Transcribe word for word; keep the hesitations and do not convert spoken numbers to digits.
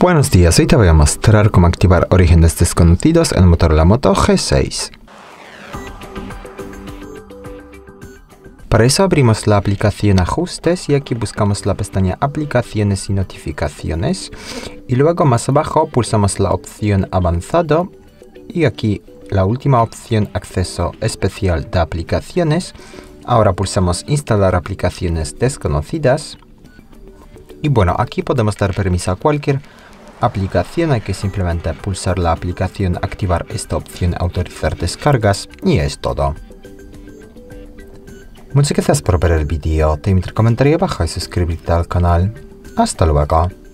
Buenos días, hoy te voy a mostrar cómo activar orígenes desconocidos en Motorola Moto G seis. Para eso abrimos la aplicación Ajustes y aquí buscamos la pestaña Aplicaciones y Notificaciones. Y luego más abajo pulsamos la opción Avanzado y aquí la última opción Acceso Especial de Aplicaciones. Ahora pulsamos Instalar aplicaciones desconocidas. Y bueno, aquí podemos dar permiso a cualquier aplicación, hay que simplemente pulsar la aplicación, activar esta opción, autorizar descargas y es todo. Muchas gracias por ver el vídeo, te invito a comentar abajo y suscribirte al canal. Hasta luego.